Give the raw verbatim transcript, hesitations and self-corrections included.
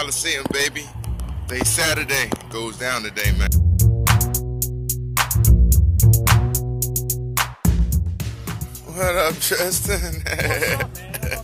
Coliseum, baby. They Saturday goes down today, man. What up, Tristan? What's up, man?